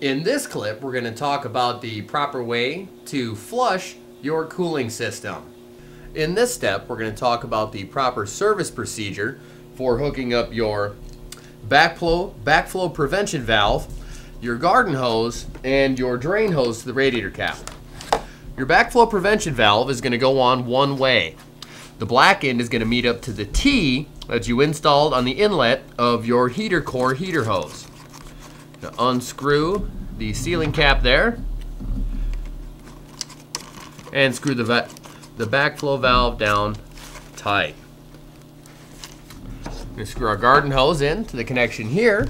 In this clip, we're going to talk about the proper way to flush your cooling system. In this step, we're going to talk about the proper service procedure for hooking up your backflow prevention valve, your garden hose, and your drain hose to the radiator cap. Your backflow prevention valve is going to go on one way. The black end is going to meet up to the T that you installed on the inlet of your heater core heater hose. Now unscrew the sealing cap there and screw the backflow valve down tight. We're going to screw our garden hose in to the connection here.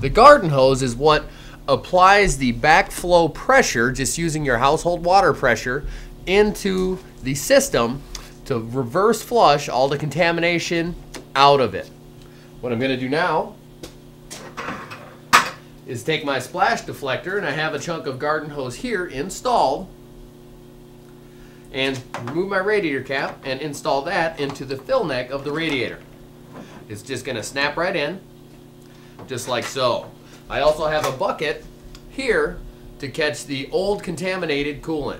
The garden hose is what applies the backflow pressure, just using your household water pressure, into the system to reverse flush all the contamination out of it. What I'm going to do now is take my splash deflector, and I have a chunk of garden hose here installed, and remove my radiator cap and install that into the fill neck of the radiator. It's just going to snap right in, just like so. I also have a bucket here to catch the old contaminated coolant.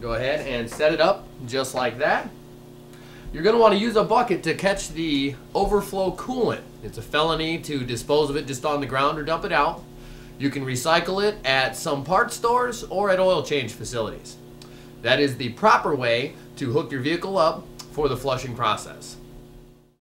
Go ahead and set it up just like that. You're going to want to use a bucket to catch the overflow coolant. It's a felony to dispose of it just on the ground or dump it out. You can recycle it at some parts stores or at oil change facilities. That is the proper way to hook your vehicle up for the flushing process.